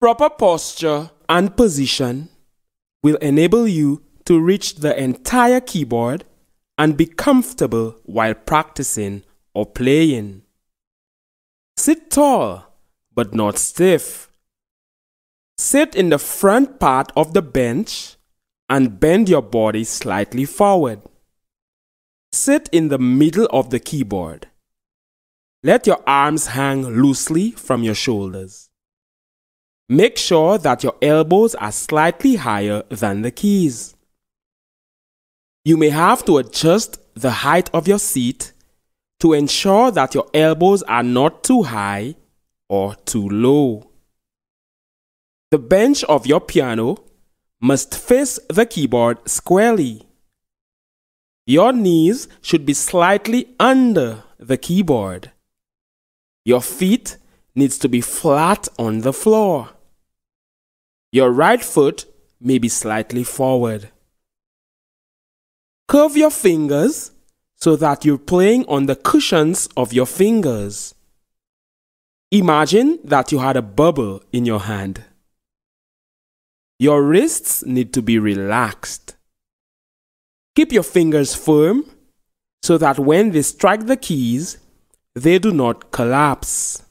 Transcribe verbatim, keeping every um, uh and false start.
Proper posture and position will enable you to reach the entire keyboard and be comfortable while practicing or playing. Sit tall, but not stiff. Sit in the front part of the bench and bend your body slightly forward. Sit in the middle of the keyboard. Let your arms hang loosely from your shoulders. Make sure that your elbows are slightly higher than the keys. You may have to adjust the height of your seat to ensure that your elbows are not too high or too low. The bench of your piano must face the keyboard squarely. Your knees should be slightly under the keyboard. Your feet needs to be flat on the floor. Your right foot may be slightly forward. Curve your fingers so that you're playing on the cushions of your fingers. Imagine that you had a bubble in your hand. Your wrists need to be relaxed. Keep your fingers firm so that when they strike the keys, they do not collapse.